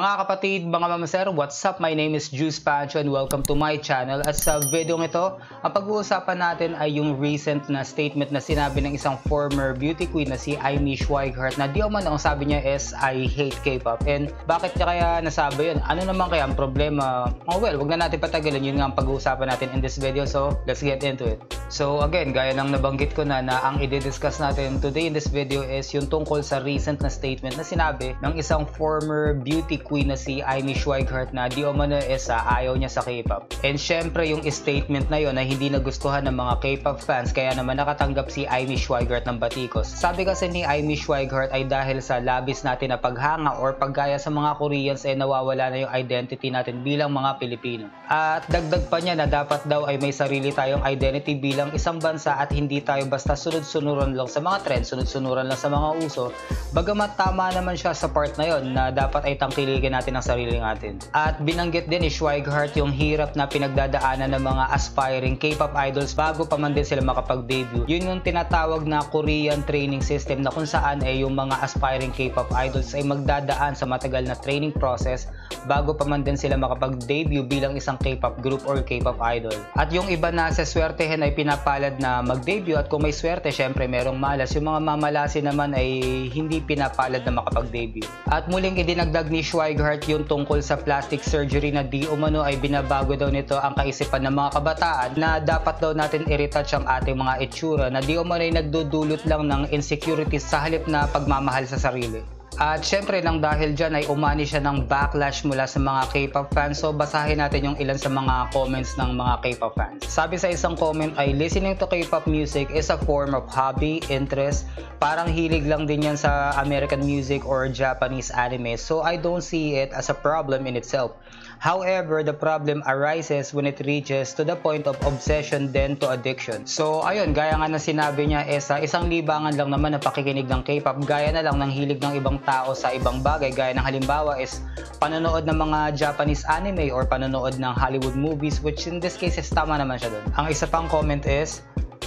Mga kapatid, mga mamaser, what's up? My name is Juice Pancho and welcome to my channel. At sa video nito, ang pag-uusapan natin ay yung recent na statement na sinabi ng isang former beauty queen na si Imee Schweighart na di man ang sabi niya is I hate K-pop. And bakit niya kaya nasabi yun? Ano naman kaya ang problema? Oh well, wag na natin patagalin, yun nga ang pag-uusapan natin in this video. So let's get into it. So again, gaya ng nabanggit ko na ang i-discuss natin today in this video is yung tungkol sa recent na statement na sinabi ng isang former beauty queen na si Imee Schweighart na di umano is ayaw niya sa K-pop. And syempre yung statement na yon na hindi nagustuhan ng mga K-pop fans kaya naman nakatanggap si Imee Schweighart ng batikos. Sabi kasi ni Imee Schweighart ay dahil sa labis natin na paghanga or paggaya sa mga Koreans ay nawawala na yung identity natin bilang mga Pilipino. At dagdag pa niya na dapat daw ay may sarili tayong identity bilang isang bansa at hindi tayo basta sunod-sunuran lang sa mga trends, sunod-sunuran lang sa mga uso. Bagamat tama naman siya sa part na yon na dapat ay tangkili natin ang sarili natin. At binanggit din ni Schweighart yung hirap na pinagdadaanan ng mga aspiring K-pop idols bago pa man din sila makapag-debut. Yun yung tinatawag na Korean training system na kung saan ay yung mga aspiring K-pop idols ay magdadaan sa matagal na training process bago pa man din sila makapag-debut bilang isang K-pop group or K-pop idol. At yung iba na sa swertehin ay pinapalad na mag-debut at kung may swerte syempre merong malas. Yung mga mamalasin naman ay hindi pinapalad na makapag-debut. At muling idinagdag ni Schweighart yung tungkol sa plastic surgery na di umano ay binabago daw nito ang kaisipan ng mga kabataan na dapat daw natin i-retouch ang ating mga itsura na di umano ay nagdudulot lang ng insecurities sa halip na pagmamahal sa sarili. At syempre nang dahil dyan ay umani siya ng backlash mula sa mga K-pop fans. So basahin natin yung ilan sa mga comments ng mga K-pop fans. Sabi sa isang comment ay listening to K-pop music is a form of hobby, interest. Parang hilig lang din yan sa American music or Japanese anime. So I don't see it as a problem in itself. However, the problem arises when it reaches to the point of obsession then to addiction. So ayun, gaya nga na sinabi niya is isang libangan lang naman na pakikinig ng K-pop. Gaya na lang ng hilig ng ibang tao sa ibang bagay. Gaya ng halimbawa is panonood ng mga Japanese anime or panonood ng Hollywood movies, which in this case is tama naman siya doon. Ang isa pang comment is,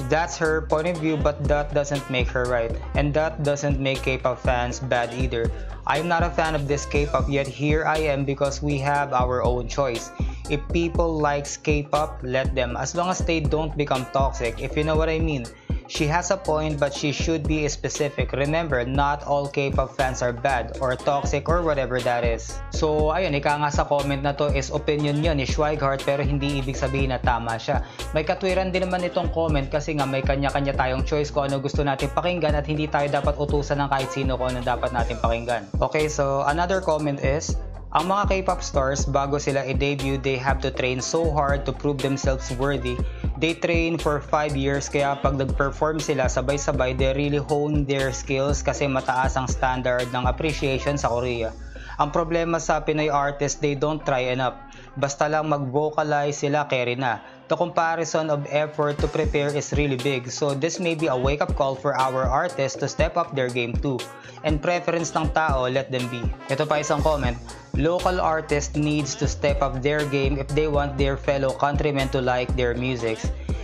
that's her point of view but that doesn't make her right. And that doesn't make K-pop fans bad either. I'm not a fan of this K-pop yet here I am because we have our own choice. If people likes K-pop, let them. As long as they don't become toxic, if you know what I mean. She has a point but she should be specific. Remember, not all K-pop fans are bad or toxic or whatever that is. So ayun, ika nga sa comment na to is opinion niya ni Schweighart pero hindi ibig sabihin na tama siya. May katwiran din naman itong comment kasi nga may kanya-kanya tayong choice kung ano gusto natin pakinggan at hindi tayo dapat utusan ng kahit sino kung ano dapat natin pakinggan. Okay, so another comment is, ang mga K-pop stars, bago sila i-debut, they have to train so hard to prove themselves worthy. They train for 5 years kaya pag nag-perform sila sabay-sabay, they really hone their skills kasi mataas ang standard ng appreciation sa Korea. Ang problema sa Pinoy artists, they don't try enough. Basta lang mag-vocalize sila, carry na. The comparison of effort to prepare is really big, so this may be a wake-up call for our artists to step up their game too. And preference ng tao, let them be. Ito pa isang comment, local artists needs to step up their game if they want their fellow countrymen to like their music.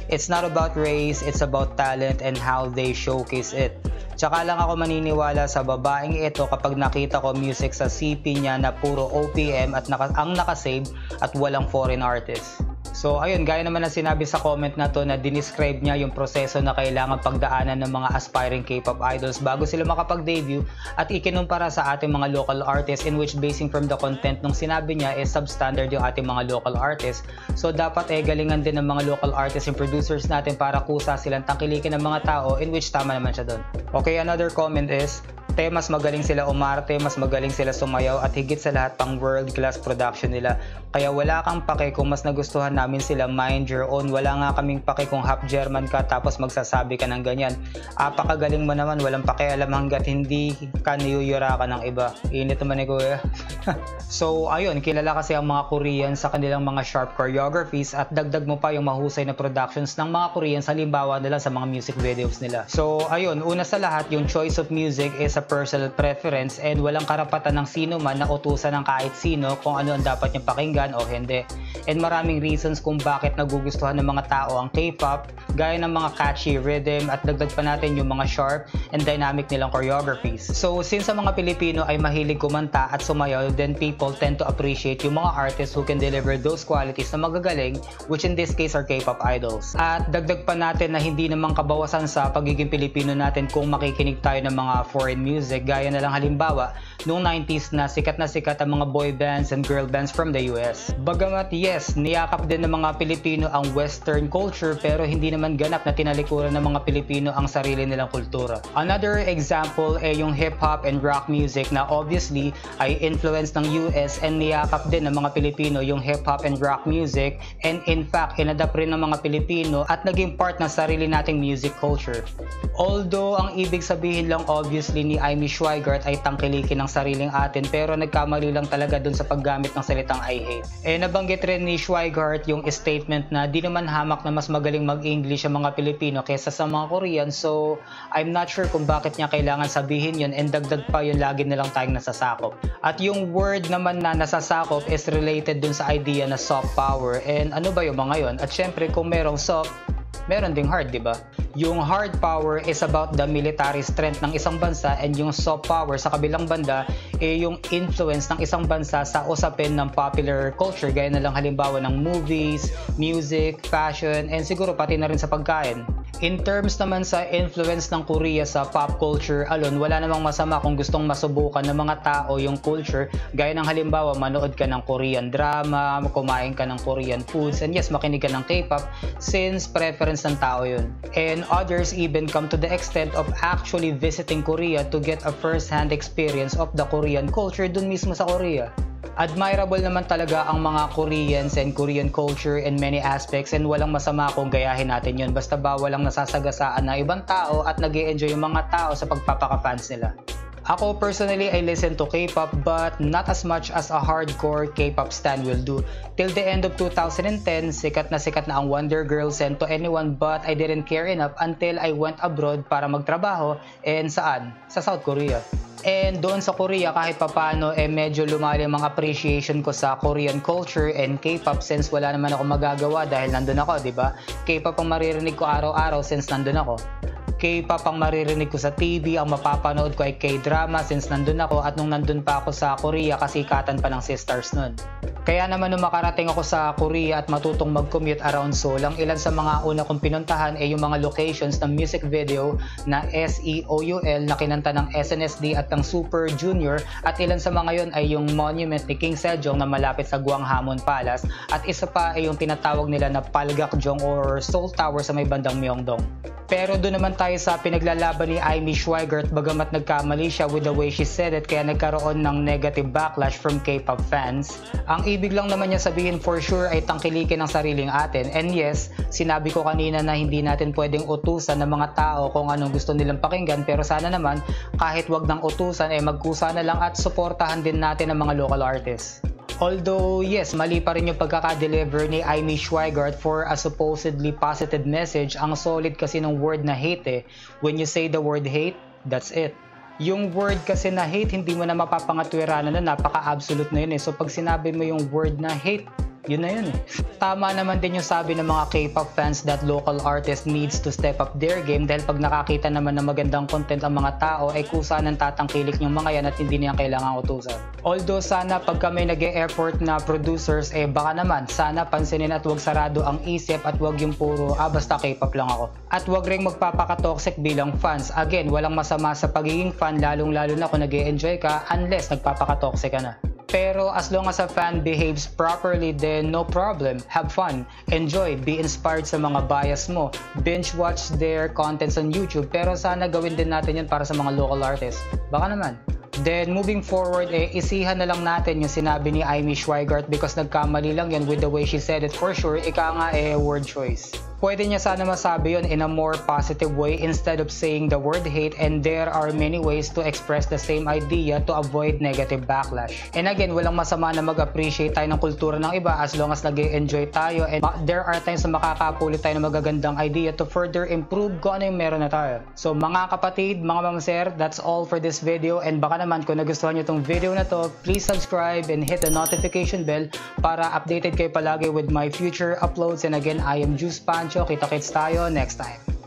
It's not about race, it's about talent and how they showcase it. Tsaka lang ako maniniwala sa babaeng ito kapag nakita ko music sa CP niya na puro OPM at ang nakasave at walang foreign artists. So ayun, gaya naman na sinabi sa comment na to na dinescribe niya yung proseso na kailangan pagdaanan ng mga aspiring K-pop idols bago sila makapag-debut at ikinumpara sa ating mga local artists in which basing from the content nung sinabi niya is substandard yung ating mga local artists. So dapat galingan din ng mga local artists and producers natin para kusa silang tangkilikin ng mga tao in which tama naman siya doon. Okay, another comment is, mas magaling sila umarte, mas magaling sila sumayaw at higit sa lahat pang world class production nila. Kaya wala kang pake kung mas nagustuhan namin sila, mind your own. Wala nga kaming pake kung half German ka tapos magsasabi ka ng ganyan. Apakagaling mo naman, walang pakialam hanggat hindi ka niyuyura ka ng iba. Init naman eh kuya. So ayun, kilala kasi ang mga Korean sa kanilang mga sharp choreographies at dagdag mo pa yung mahusay na productions ng mga Korean sa halimbawa nila sa mga music videos nila. So ayun, una sa lahat yung choice of music is a personal preference and walang karapatan ng sino man na utusan ng kahit sino kung ano ang dapat niyang pakinggan o hindi. And maraming reasons kung bakit nagugustuhan ng mga tao ang K-pop, gaya ng mga catchy rhythm at dagdag pa natin yung mga sharp and dynamic nilang choreographies. So since ang mga Pilipino ay mahilig kumanta at sumayaw, then people tend to appreciate yung mga artists who can deliver those qualities na magagaling, which in this case are K-pop idols. At dagdag pa natin na hindi naman kabawasan sa pagiging Pilipino natin kung makikinig tayo ng mga foreign music, gaya na lang halimbawa noong 90s na sikat ang mga boy bands and girl bands from the US. Bagamat yes, niyakap din ng mga Pilipino ang Western culture, pero hindi naman ganap na tinalikuran ng mga Pilipino ang sarili nilang kultura. Another example ay yung hip-hop and rock music na obviously ay influence ng US, and niyakap din ng mga Pilipino yung hip-hop and rock music, and in fact inadapt rin ng mga Pilipino at naging part ng sarili nating music culture. Although ang ibig sabihin lang obviously ni Imee Schweighart ay tangkilikin ng sariling atin, pero nagkamali lang talaga dun sa paggamit ng salitang I hate. Eh nabanggit rin ni Schweighart yung statement na di naman hamak na mas magaling mag-English ang mga Pilipino kesa sa mga Korean, so I'm not sure kung bakit niya kailangan sabihin yun, and dagdag pa yun lagi nilang tayong nasasakop. At yung word naman na nasasakop is related dun sa idea na soft power, and ano ba yung mga yun? At syempre kung merong soft, meron ding hard, di ba? Yung hard power is about the military strength ng isang bansa, and yung soft power sa kabilang banda ay yung influence ng isang bansa sa usapin ng popular culture, gaya na lang halimbawa ng movies, music, fashion, and siguro pati na rin sa pagkain. In terms naman sa influence ng Korea sa pop culture alone, wala namang masama kung gustong masubukan ng mga tao yung culture, gaya ng halimbawa manood ka ng Korean drama, kumain ka ng Korean foods, and yes, makinig ka ng K-pop, since preference ng tao yun. And others even come to the extent of actually visiting Korea to get a first-hand experience of the Korean culture dun mismo sa Korea. Admirable naman talaga ang mga Koreans and Korean culture in many aspects, and walang masama kung gayahin natin yun, basta ba walang nasasagasaan na ibang tao at nag-e-enjoy yung mga tao sa pagpapaka-fans nila. Ako personally, I listen to K-pop but not as much as a hardcore K-pop stan will do. Till the end of 2010, sikat na ang Wonder Girls and To Anyone, but I didn't care enough until I went abroad para magtrabaho, and saan? Sa South Korea. And doon sa Korea, kahit papano, eh medyo lumalim ang appreciation ko sa Korean culture and K-pop, since wala naman ako magagawa dahil nandun ako, diba? K-pop ang maririnig ko araw-araw since nandun ako. K-pop ang maririnig ko sa TV, ang mapapanood ko ay K-drama since nandun ako, at nung nandun pa ako sa Korea, kasikatan pa ng sisters nun. Kaya naman nung makarating ako sa Korea at matutong mag-commute around Seoul, ang ilan sa mga una kong pinuntahan ay yung mga locations ng music video na SEOUL na kinanta ng SNSD at ng Super Junior, at ilan sa mga yon ay yung monument ni King Sejong na malapit sa Gwanghwamun Palace, at isa pa ay yung tinatawag nila na Palgakjong or Seoul Tower sa may bandang Myeongdong. Pero doon naman tayo sa pinaglalaban ni Imee Schweighart, bagamat nagkamali siya with the way she said it, kaya nagkaroon ng negative backlash from K-pop fans. Ang ibig lang naman niya sabihin for sure ay tangkilikin ang sariling atin. And yes, sinabi ko kanina na hindi natin pwedeng utusan ng mga tao kung anong gusto nilang pakinggan, pero sana naman kahit wag nang utusan ay magkusa na lang at suportahan din natin ang mga local artists. Although yes, mali pa rin yung pagkakadeliver ni Imee Schweighart for a supposedly positive message. Ang solid kasi ng word na hate eh. When you say the word hate, that's it. Yung word kasi na hate, hindi mo na mapapangatwirana na, napaka-absolute na yun eh. So pag sinabi mo yung word na hate, yun na yun eh. Tama naman din yung sabi ng mga K-pop fans that local artists needs to step up their game, dahil pag nakakita naman ng magandang content ang mga tao, ay kusa nang tatangkilik yung mga yan at hindi niya kailangan utusan. Although sana pag kami nag-e-effort na producers, eh baka naman sana pansinin at huwag sarado ang isip at huwag yung puro basta K-pop lang ako. At huwag ring magpapaka-toxic bilang fans. Again, walang masama sa pagiging fan, lalong-lalo na kung nag-e-enjoy ka, unless nagpapaka-toxic ka na. Pero as long as a fan behaves properly, then no problem. Have fun, enjoy, be inspired sa mga bias mo, binge watch their contents on YouTube, pero sana gawin din natin yan para sa mga local artists. Baka naman. Then moving forward, eh, isihan na lang natin yung sinabi ni Imee Schweighart because nagkamali lang yan with the way she said it for sure. Ika nga eh, word choice. Pwede niya sana masabi yun in a more positive way instead of saying the word hate, and there are many ways to express the same idea to avoid negative backlash. And again, walang masama na mag-appreciate tayo ng kultura ng iba as long as nag-enjoy tayo, and there are times na makakapulit tayo ng magagandang idea to further improve kung ano yung meron na tayo. So mga kapatid, mga mamser, that's all for this video, and baka naman kung nagustuhan nyo itong video na to, please subscribe and hit the notification bell para updated kayo palagi with my future uploads. And again, I am Juice Pancho. Kita-kits tayo next time.